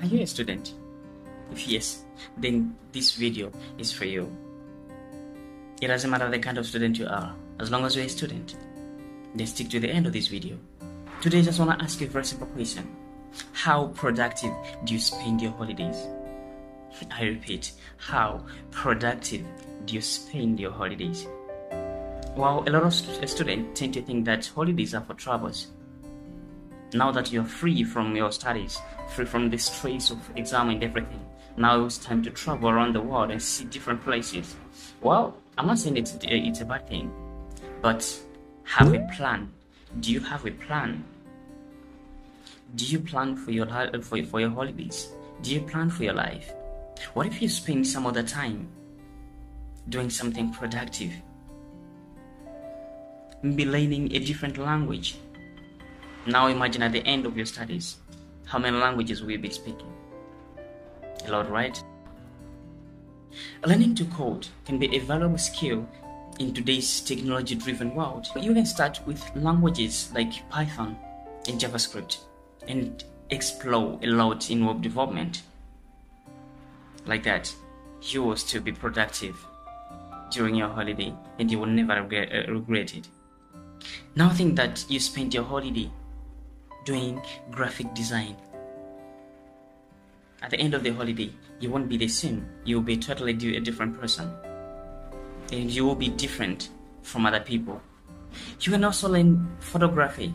Are you a student? If yes, then this video is for you. It doesn't matter the kind of student you are, as long as you're a student. Then stick to the end of this video. Today I just want to ask you a very simple question. How productive do you spend your holidays? I repeat, how productive do you spend your holidays? Well, a lot of students tend to think that holidays are for travelers. Now that you're free from your studies, free from the stress of exam and everything, now it's time to travel around the world and see different places. Well, I'm not saying it's a bad thing, but have a plan. Do you have a plan? Do you plan for your holidays? Do you plan for your life? What if you spend some of the time doing something productive? Maybe learning a different language. Now imagine at the end of your studies, how many languages will you be speaking? A lot, right? Learning to code can be a valuable skill in today's technology-driven world. You can start with languages like Python and JavaScript and explore a lot in web development. Like that, you will still be productive during your holiday and you will never regret it. Now think that you spent your holiday doing graphic design. At the end of the holiday, you won't be the same. You will be totally a different person. And you will be different from other people. You can also learn photography.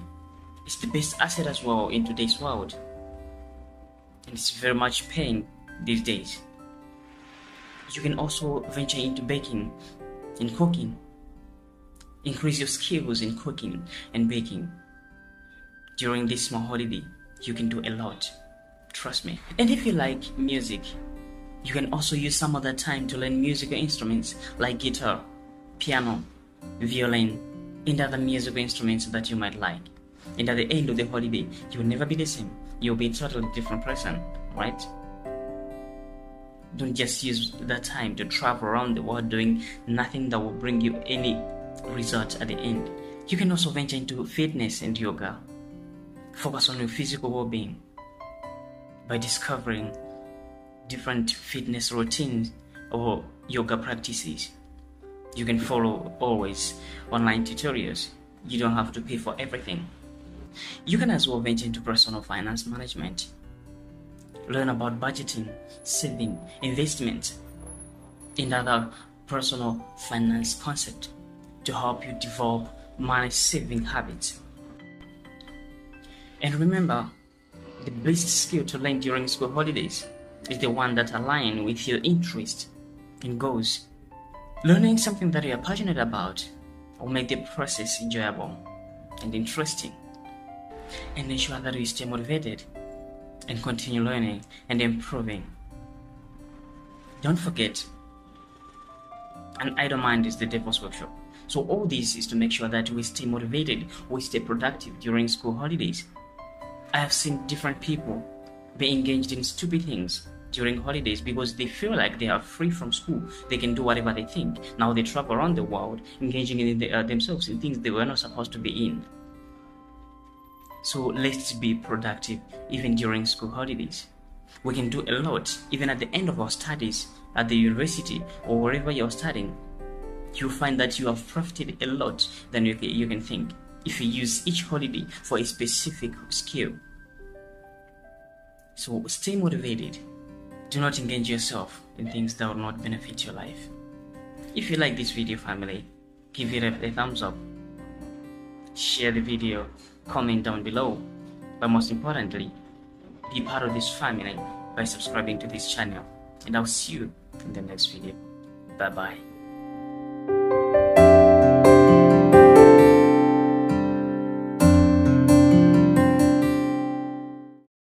It's the best asset as well in today's world. And it's very much paying these days. You can also venture into baking and cooking. Increase your skills in cooking and baking. During this small holiday, you can do a lot. Trust me. And if you like music, you can also use some of that time to learn musical instruments like guitar, piano, violin, and other musical instruments that you might like. And at the end of the holiday, you'll never be the same. You'll be a totally different person, right? Don't just use that time to travel around the world doing nothing that will bring you any result at the end. You can also venture into fitness and yoga. Focus on your physical well-being by discovering different fitness routines or yoga practices. You can follow always online tutorials. You don't have to pay for everything. You can as well venture into personal finance management. Learn about budgeting, saving, investment, and other personal finance concepts to help you develop money saving habits. And remember, the best skill to learn during school holidays is the one that aligns with your interests and goals. Learning something that you are passionate about will make the process enjoyable and interesting, and ensure that you stay motivated and continue learning and improving. Don't forget, an idle mind is the devil's workshop. So all this is to make sure that we stay motivated, we stay productive during school holidays. I have seen different people be engaged in stupid things during holidays because they feel like they are free from school. They can do whatever they think. Now they travel around the world, engaging themselves in things they were not supposed to be in. So let's be productive even during school holidays. We can do a lot even at the end of our studies at the university or wherever you're studying. You'll find that you have profited a lot than you can think if you use each holiday for a specific skill. So stay motivated. Do not engage yourself in things that will not benefit your life. If you like this video, family, give it a thumbs up, share the video, comment down below, but most importantly, be part of this family by subscribing to this channel, and I'll see you in the next video. Bye bye.